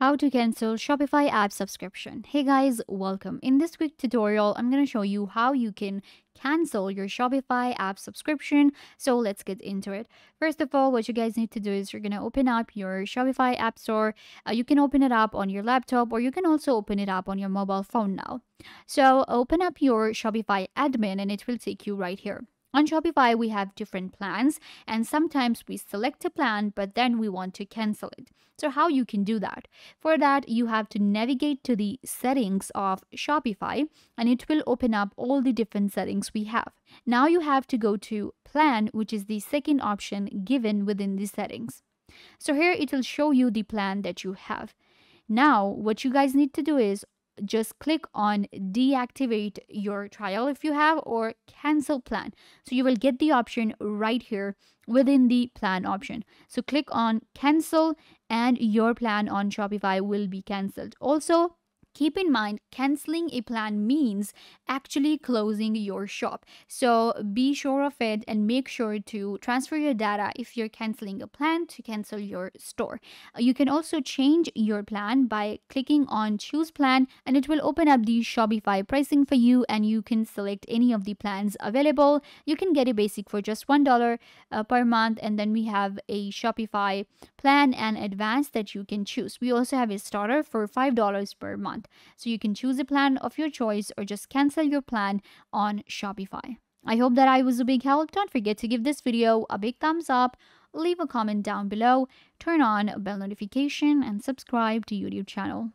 How to cancel Shopify app subscription. Hey guys, welcome. In this quick tutorial, I'm going to show you how you can cancel your Shopify app subscription. So let's get into it. First of all, what you guys need to do is you're going to open up your Shopify app store. You can open it up on your laptop, or you can also open it up on your mobile phone now. So open up your Shopify admin and it will take you right here. On Shopify, we have different plans, and sometimes we select a plan, but then we want to cancel it. So how you can do that? For that, you have to navigate to the settings of Shopify, and it will open up all the different settings we have. Now you have to go to plan, which is the second option given within the settings. So here it will show you the plan that you have. Now, what you guys need to do is just click on deactivate your trial if you have, or cancel plan. So you will get the option right here within the plan option. So click on cancel and your plan on Shopify will be canceled. Also, keep in mind, canceling a plan means actually closing your shop. So be sure of it and make sure to transfer your data if you're canceling a plan to cancel your store. You can also change your plan by clicking on choose plan, and it will open up the Shopify pricing for you, and you can select any of the plans available. You can get a basic for just $1 per month, and then we have a Shopify plan and advanced that you can choose. We also have a starter for $5 per month. So you can choose a plan of your choice or just cancel your plan on Shopify. I hope that I was a big help. Don't forget to give this video a big thumbs up, leave a comment down below, turn on bell notification, and subscribe to YouTube channel.